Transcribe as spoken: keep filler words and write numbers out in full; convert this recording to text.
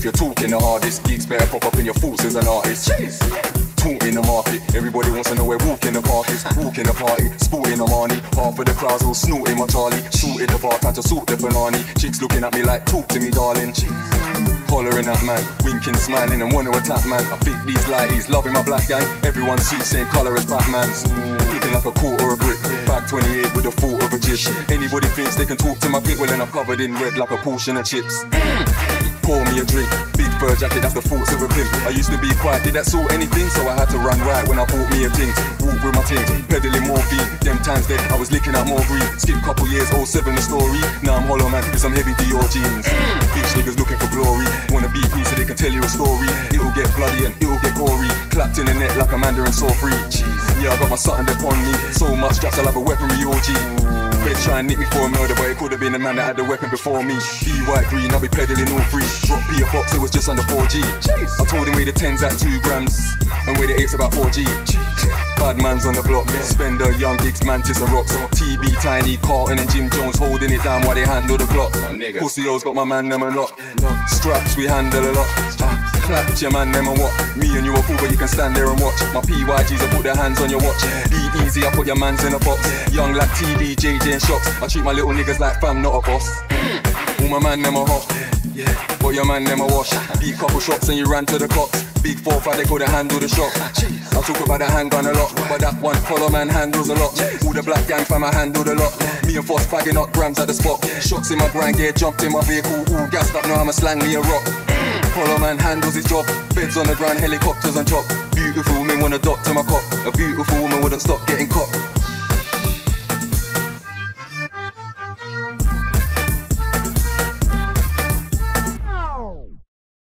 if you're talking the hardest. Geeks better pop up in your thoughts as an artist. Jeez. Taught in the market, everybody wants to know where walking the park is. Walking the party, sporting a Marnie. Half of the crowd's all snorting my Charlie. Shorted the bar, time to sort the banani. Chicks looking at me like, talk to me, darling. Jeez. Hollering at man, winking, smiling and wanna attack man. I think these lighties, loving my black gang. Everyone suits same colour as Batman's. Kicking like a quarter of brick, back twenty-eight with a thought of a jib. Anybody thinks they can talk to my pit, well then I'm covered in red like a portion of chips. Pour me a drink, big fur jacket, that's the thoughts of a pimp. I used to be quiet, did that sort anything? So I had to run right when I bought me a ting. Walk with my ting, peddling morphine. Them times there, I was licking out more green. Skip couple years, all seven the story. Now I'm hollow man, cause I'm heavy Dior jeans. Bitch niggas looking for glory. Wanna beat me so they can tell you a story. It'll get bloody and it'll get gory. Clapped in the net like a mandarin saw free. Jeez. Yeah, I got my something there on me. So much straps, I'll have a weaponry orgy. Fed try and nick me for a murder, but it could have been a man that had the weapon before me. E white green, I'll be peddling all free. Drop P a box, it was just under four G. Jeez. I told him weigh the tens at two grams and weigh the eights about four G. Jeez. Bad man's on the block, yeah. Spender, young gigs, mantis and rocks. T B, Tiny, Carlton and Jim Jones holding it down while they handle the block. Oh, Pussy O's got my man them and lock. Yeah, straps we handle a lot. Uh, clap your man them and what? Me and you are cool but you can stand there and watch. My P Y Gs I put their hands on your watch. Be easy, I put your mans in a box. Young like T B, J J and Shops. I treat my little niggas like fam, not a boss. All my man them are hot. Yeah. But your man never wash. Beat couple shots and you ran to the cops. Big four five they couldn't handle the shot. I talk about the handgun a lot, but that one collar man handles a lot. All the black gang fam I handled a lot. Me and Foss bagging up grams at the spot. Shots in my grind gear, jumped in my vehicle. All gassed up, now I'ma slang me a rock. Collar man handles his job. Beds on the ground, helicopters on top. Beautiful woman wanna dock to my cop. A beautiful woman wouldn't stop getting caught.